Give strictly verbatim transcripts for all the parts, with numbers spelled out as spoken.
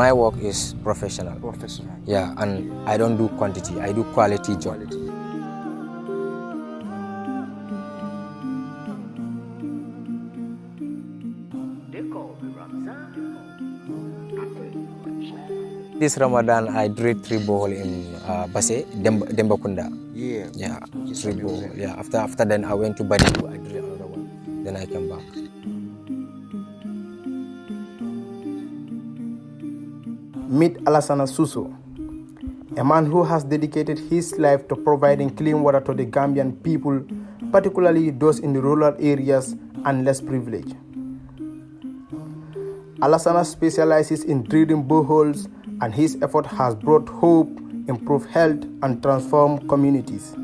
My work is professional. Professional. Yeah, and I don't do quantity. I do quality job. Quality. This Ramadan, I drilled three boreholes in uh, Basse Demba Kunda. Yeah. Yeah. Three boreholes. Yeah. After after then, I went to Badi. I drilled another one. Then I came back. Meet Alasana Suso, a man who has dedicated his life to providing clean water to the Gambian people, particularly those in the rural areas and less privileged. Alasana specializes in drilling boreholes, and his effort has brought hope, improved health, and transformed communities.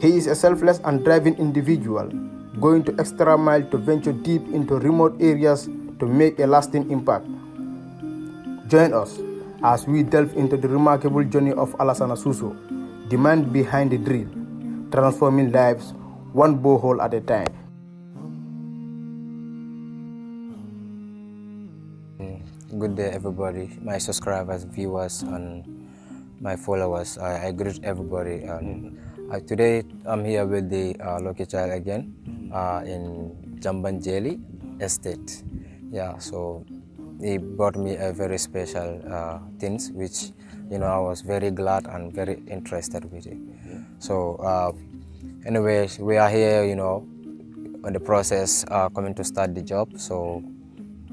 He is a selfless and driven individual, going to extra mile to venture deep into remote areas to make a lasting impact. Join us as we delve into the remarkable journey of Alasana Suso, the man behind the drill, transforming lives one borehole at a time. Good day, everybody. My subscribers, viewers, and my followers. I, I greet everybody. And uh, today, I'm here with the uh, Loki child again uh, in Jambanjeli Estate. Yeah, so. He brought me a very special uh, things, which you know I was very glad and very interested with it. Yeah. So, uh, anyway, we are here, you know, on the process uh, coming to start the job. So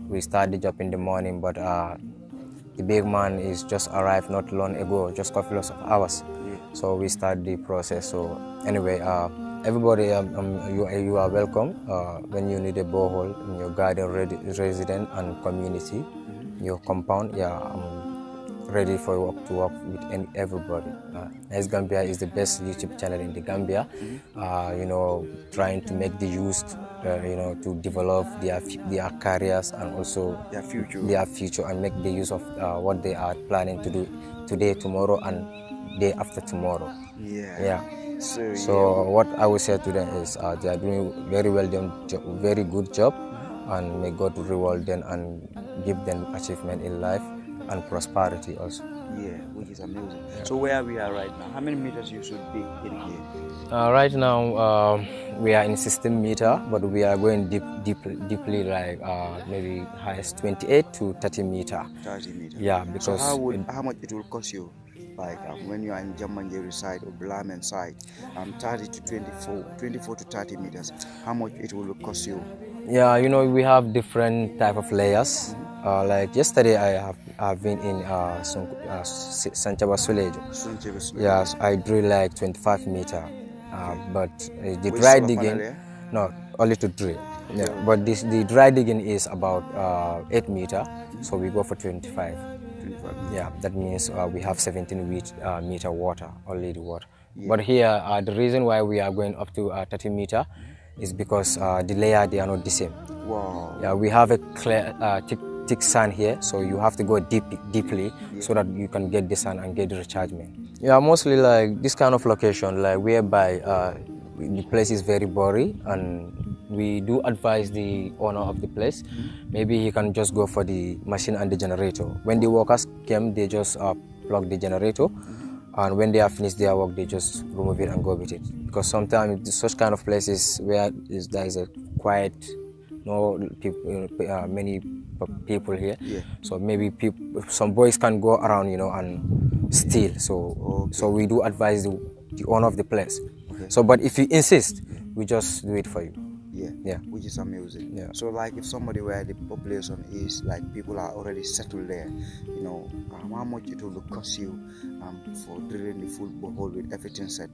we start the job in the morning, but uh, the big man is just arrived not long ago, just a couple of hours. Yeah. So we start the process. So anyway, uh, everybody, um, um, you, you are welcome uh, when you need a borehole in your garden, ready, resident and community, mm-hmm. your compound. Yeah, I'm ready for work to work with any, everybody. Uh, Nice Gambia is the best YouTube channel in the Gambia. Mm-hmm. uh, you know, trying to make the youth, uh, you know, to develop their their careers and also their future, their future, and make the use of uh, what they are planning to do today, tomorrow, and day after tomorrow. Yeah. Yeah. So, so yeah. What I will say to them is uh, they are doing very well, done, very good job, and may God reward them and give them achievement in life and prosperity also. Yeah, which is amazing. Yeah. So where we are right now, how many meters you should be in here? Uh, right now uh, we are in sixteen meter, but we are going deep, deep deeply, like uh, maybe highest twenty-eight to thirty meter. thirty meter. Yeah, because so how, would, how much it will cost you? Like um, when you are in Jambanjeli side or Blamen side, um, thirty to twenty-four, twenty-four to thirty meters, how much it will cost you? Yeah, you know, we have different type of layers. Uh, like yesterday, I have I've been in uh, uh, Sanchaba Sulejo. Yes, I drill like twenty-five meter, uh, okay. But uh, the dry digging, no, only to drill. Yeah, okay. But this the dry digging is about uh, eight meter, so we go for twenty-five. Yeah, that means uh, we have seventeen meter water, only the water. Yeah. But here, uh, the reason why we are going up to uh, thirty meter is because uh, the layer, they are not the same. Wow. Yeah, we have a clear, uh, thick, thick sand here, so you have to go deep, deeply, yeah. So that you can get the sand and get the rechargement. Yeah, mostly like this kind of location, like whereby uh, the place is very boring, and we do advise the owner of the place, maybe he can just go for the machine and the generator. When the workers came, they just uh, plug the generator, and when they are finished their work, they just remove it and go with it. Because sometimes such kind of places where is, there is a quiet, no people, uh, many people here. Yeah. So maybe people, some boys can go around, you know, and steal. So, okay. So we do advise the, the owner of the place. Okay. So, but if you insist, we just do it for you. Yeah, yeah, which is amazing. Yeah. So like if somebody where the population is, like people are already settled there, you know, um, how much it will cost you um, for drilling the full borehole with everything set?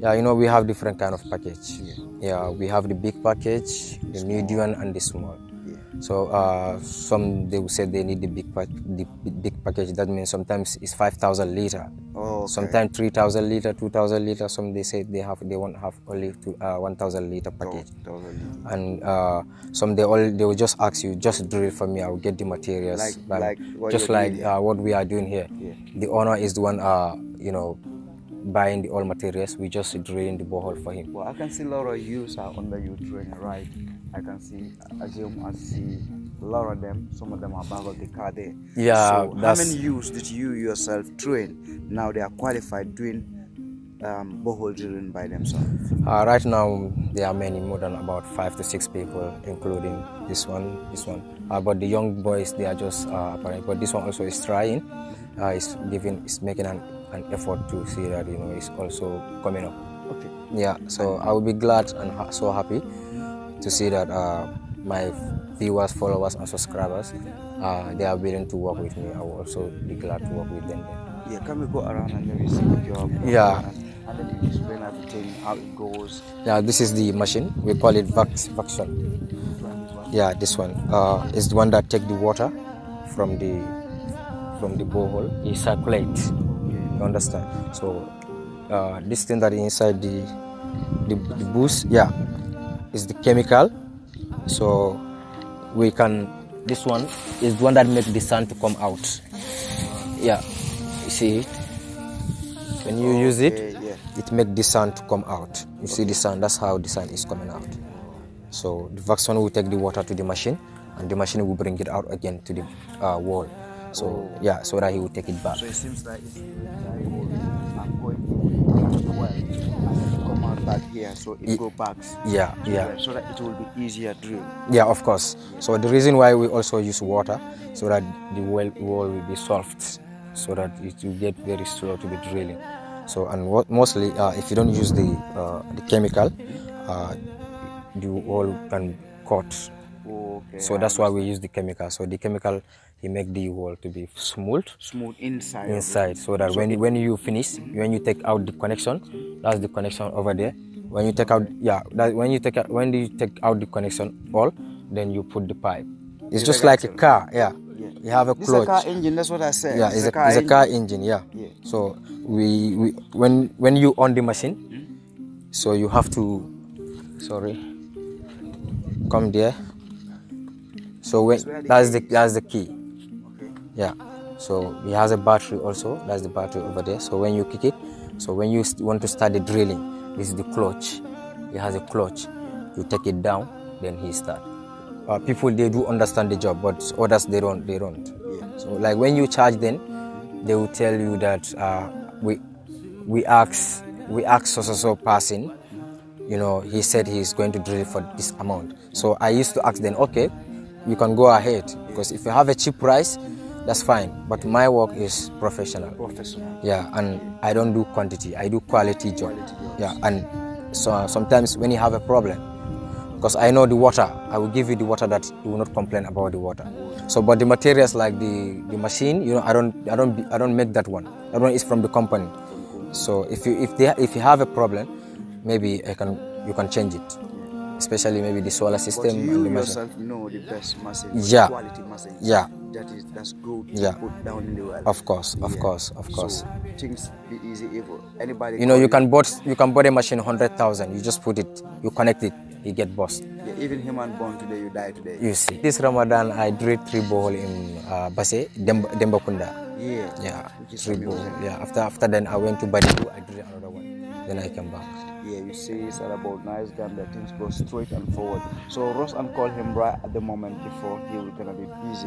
Yeah, you know, we have different kind of package. Yeah, yeah, we have the big package, the small, medium, and the small. Yeah. So uh, some, they will say they need the big, pack, the big package. That means sometimes it's five thousand liter. Oh, okay. Sometimes three thousand liter, two thousand liter. Some they say they have, they won't have only to, uh, one thousand liter package. one thousand liter. And uh, some they all they will just ask you, just drill for me. I will get the materials. Like, but like what just like uh, what we are doing here. Yeah. The owner is the one, uh, you know, buying the all materials. We just drain the borehole for him. Well, I can see a lot of youths are under you drilling, right? I can see, assume I see a lot of them, some of them are back of the car there. Yeah, so that's... how many youths did you yourself train? Now they are qualified doing um, borehole drilling by themselves. Uh, right now, there are many, more than about five to six people, including this one, this one. Uh, but the young boys, they are just uh, apparent. But this one also is trying. Uh, it's giving, it's making an, an effort to see that, you know, it's also coming up. Okay. Yeah, so I will be glad and so happy to see that uh, my viewers, followers, and subscribers, uh, they are willing to work with me. I will also be glad to work with them. Yeah, can we go around and maybe see what you're doing? Yeah. And then you explain everything, how it goes. Yeah, this is the machine. We call it vac vacuum. Yeah, this one. Uh, it's the one that takes the water from the from the borehole. It circulates. You understand? So uh, this thing that is inside the the, the boost, yeah, is the chemical. So we can. This one is the one that makes the sand to come out. Yeah, you see, when you use it, it makes the sand to come out. You see the sand. That's how the sand is coming out. So the vacuum will take the water to the machine, and the machine will bring it out again to the uh, wall. So yeah, so that he will take it back. So it seems like it's come out back here, so it go back. Yeah, yeah. So that it will be easier drill. Yeah, of course. So the reason why we also use water, so that the well wall will be soft, so that it will get very slow to be drilling. So and what mostly, uh, if you don't use the uh, the chemical, uh, the wall can cut. Okay, so I that's understand. Why we use the chemical. So the chemical, he make the wall to be smooth. Smooth inside. Inside, so that so when when you finish, when you take out the connection, that's the connection over there. When you take out, yeah, that when you take out, when you take out the connection all, then you put the pipe. It's you just like a car, yeah. yeah. You have a clutch. It's a car engine. That's what I said. Yeah, it's, it's, a, car it's a car engine. Yeah. yeah. So we, we when when you on the machine, hmm? so you have to, sorry, come there. So when, that's the that's the key. Okay. Yeah. So it has a battery also. That's the battery over there. So when you kick it, so when you want to start the drilling, this is the clutch. It has a clutch. You take it down, then he start. Uh, people they do understand the job, but others they don't. They don't. Yeah. So like when you charge, then they will tell you that uh, we we ask we ask so so so person. You know, he said he's going to drill for this amount. So I used to ask them, okay, you can go ahead, because if you have a cheap price, that's fine. But my work is professional. Professional. Yeah, and I don't do quantity. I do quality job. Quality, yes. Yeah, and so sometimes when you have a problem, because I know the water, I will give you the water that you will not complain about the water. So, but the materials like the the machine, you know, I don't, I don't, I don't make that one. That one is from the company. So if you if they if you have a problem, maybe I can you can change it. Especially maybe the solar system. But you and the yourself machine. Know the best message, yeah. Quality message. Yeah. That is, that's good yeah. to put down in the well. Of course, of yeah. course, of course. So, things be easy if anybody. You know, you can bought you can bought a machine hundred thousand. You just put it, you connect it, you get bust. Yeah, even human born today, you die today. You see. This Ramadan, I drilled three borehole in uh, Basse Demba, Demba Kunda. Yeah. Yeah. Three borehole. Yeah. After after then, I went to Badiou. I drilled another one. Then I came back. Yeah, you see, it's all about Nice Gambia. Things go straight and forward. So Ross and call him right at the moment before he will gonna be busy,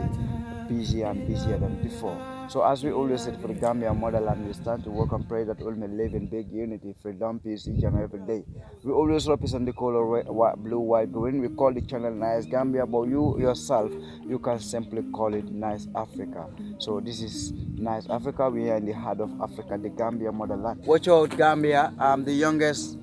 busy and busier than before. So as we always said, for the Gambia motherland, we stand to work and pray that all may live in big unity, freedom, peace each and every day. We always represent the color red, white, blue, white, green. We call the channel Nice Gambia, but you yourself, you can simply call it Nice Africa. So this is Nice Africa. We are in the heart of Africa, the Gambia motherland. Watch out, Gambia. I'm the youngest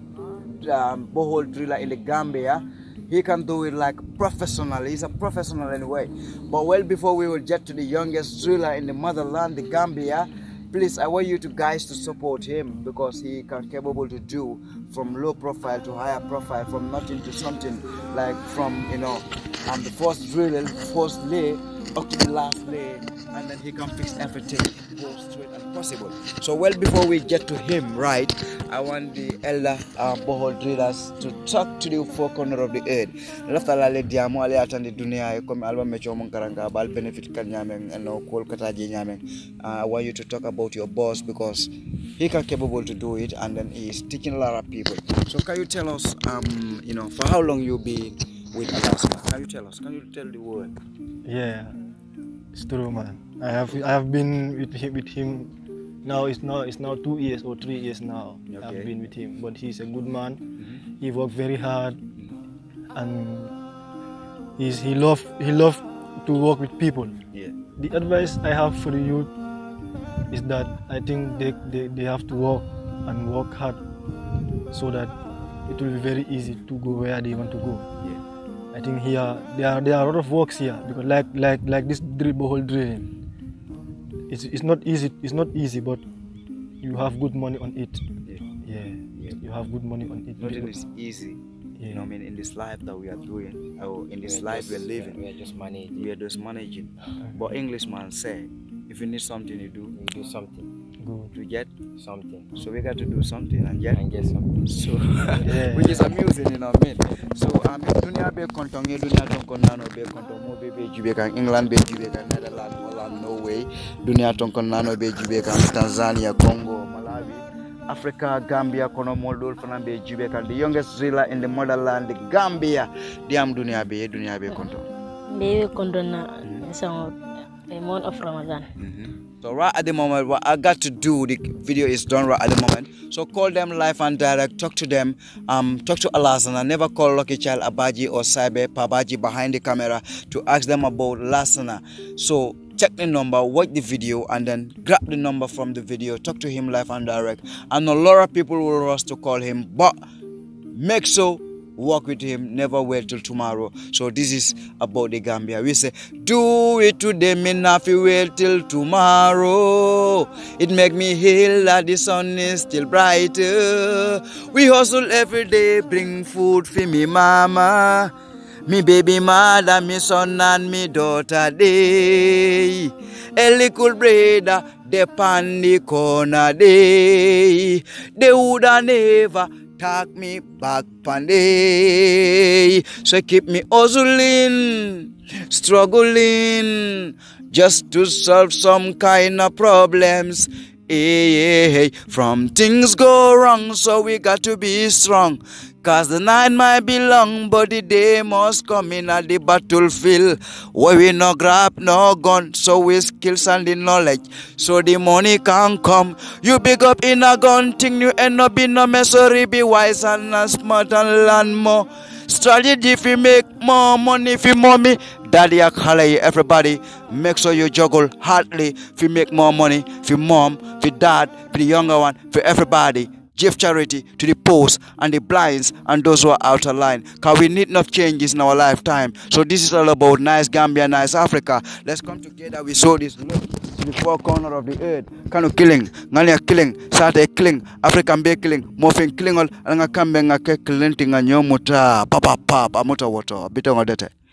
um, borehole driller in the Gambia. He can do it like professional. He's a professional anyway. But well before we will get to the youngest driller in the motherland, the Gambia, please I want you to guys to support him, because he can capable to do from low profile to higher profile, from nothing to something, like from, you know, and the first drill, first lay, up to the last lay, and then he can fix everything, go straight and possible. So well before we get to him, right, I want the elder uh, borehole drillers to talk to the four corners of the earth. Lafta la le diamo ale atandi dunia come alba mecho monkaranga bal benefit kan nyameng and no kol kataji nyameng. I want you to talk about your boss, because he can capable to do it, and then he's teaching a lot of people. So can you tell us, um, you know, for how long you be with Alasana. Can you tell us? Can you tell the world? Yeah, it's true, man. I have I have been with him, with him. Now it's now it's now two years or three years now. Okay. I've been with him, but he's a good man. Mm-hmm. He worked very hard, and he's he loved he loved to work with people. Yeah. The advice I have for the youth is that I think they, they, they have to work and work hard so that it will be very easy to go where they want to go. Yeah. I think here there are there are a lot of works here, because like like like this drill borehole drilling. It's it's not easy. It's not easy, but you have good money on it. Yeah, yeah. yeah. You have good money on it. Nothing is easy. Yeah. You know, I mean, in this life that we are doing, or in this we life just, we're living, yeah, we are just managing. We are just managing. But Englishman say, if you need something, you do. You do something. Good. To get something. So we got to do something and get. And get something. So, yeah. Which is amusing, you know what I mean. So I mean, dunia be kontong, dunia tong konano be kontong, mo be be jubeka, England be jubeka, Netherlands, Holland, Norway, dunia tong konano be jubeka, Tanzania, Congo, Malawi, Africa, Gambia, kono Moldova, kono be jubeka. The youngest driller in the motherland, the Gambia, diam dunia be, dunia be kontong. Be kontong na so the month of Ramadan. Mm-hmm. So right at the moment, what I got to do, the video is done right at the moment. So call them live and direct, talk to them, um, talk to Alasana. Never call Loki Child, Abaji or Saibe, Pabaji behind the camera to ask them about Alasana. So check the number, watch the video, and then grab the number from the video. Talk to him live and direct. And a lot of people will rush to call him, but make sure work with him, never wait till tomorrow. So this is about the Gambia. We say, do it today, me nafi wait till tomorrow. It make me heal that the sun is still brighter. We hustle every day, bring food for me mama, me baby mother, me son and me daughter day. A little brother, the pandy corner day. They woulda never take me back panday. So keep me hustling, struggling, just to solve some kind of problems. Hey, hey, hey. From things go wrong, so we got to be strong. Cause the night might be long, but the day must come in at the battlefield. Where we no grab no gun, so we skills and the knowledge. So the money can come. You pick up in a gun, thing you end up in a mess, sorry, be wise and smart and learn more. Strategy if you make more money, if you mommy. Daddy, everybody, make sure you juggle hardly if you make more money, if you mom, if you dad, for the younger one, for everybody. Give charity to the poor and the blinds and those who are out of line. Because we need enough changes in our lifetime. So this is all about Nice Gambia, Nice Africa. Let's come together. We show this look to the four corners of the earth. Kanu killing, Ngania killing, Sate killing, African Bay killing, Morphing killing, and Kambenga killing, and Yomuta, Papa, Papa, Amuta water, Bitong Odete.